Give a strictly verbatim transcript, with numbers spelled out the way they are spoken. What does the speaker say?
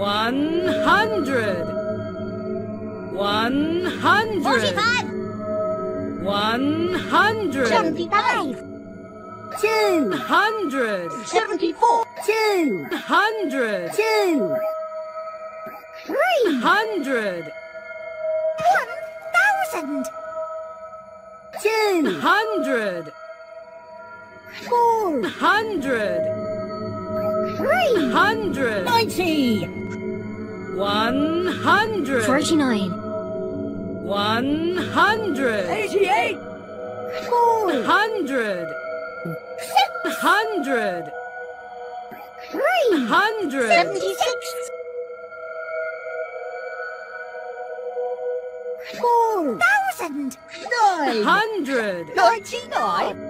One hundred. One hundred. Forty-five. One hundred. Seventy-five. Two hundred. Seventy-four. Two hundred. Two. Three hundred. One thousand. Two hundred. Four hundred. Three hundred. Ninety. One hundred. Forty-nine. One hundred. Eighty-eight. Four hundred. Six hundred. Three hundred. Seventy-six. Four thousand. Nine hundred. Ninety-nine.